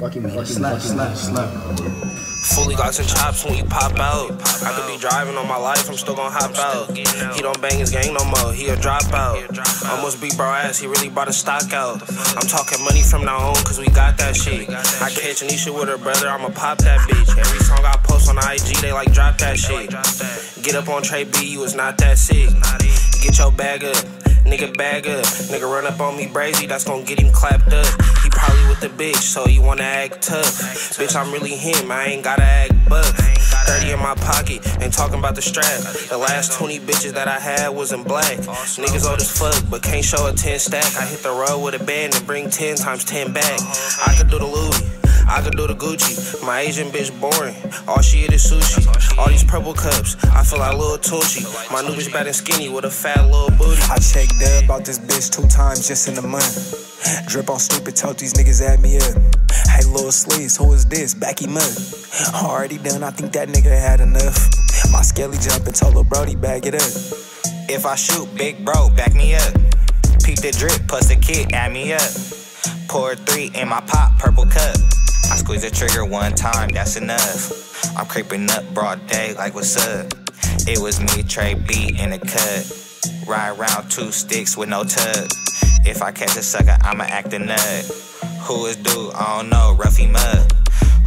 Fucking slap. Fully got some chops when you pop out. I could be driving all my life, I'm still gon' hop out. He don't bang his gang no more, he a dropout. Almost beat bro ass, he really brought a stock out. I'm talking money from now on, cause we got that shit. I catch Anisha with her brother, I'ma pop that bitch. Every song I post on IG, they like drop that shit. Get up on Trey B, you was not that sick. Get your bag up, nigga bag up. Nigga run up on me brazy, that's gon' get him clapped up. He probably with the bitch, so you wanna act tough. Bitch, I'm really him, I ain't gotta act buck. 30 in my pocket, ain't talking about the strap. The last 20 bitches that I had was in black. Niggas old as fuck, but can't show a 10 stack. I hit the road with a band and bring 10 times 10 back. I could do the Louis, I could do the Gucci. My Asian bitch boring, all she eat is sushi. All these purple cups, I feel like Lil Tucci. My new bitch bad and skinny with a fat little booty. I checked up about this bitch 2 times just in a month. Drip on stupid, told these niggas add me up. Hey Lil Sleaze, who is this? Back him up. Already done, I think that nigga had enough. My skelly jump and told Lil Brody bag it up. If I shoot, big bro, back me up. Peep the drip, plus the kick, add me up. Pour 3 in my pop, purple cup. I squeeze the trigger 1 time, that's enough. I'm creeping up broad day like what's up. It was me, Trey B, in the cut. Ride around 2 sticks with no tug. If I catch a sucker, I'ma act a nut. Who is dude? I don't know, rough him up.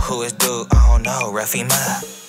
Who is dude? I don't know, rough him up.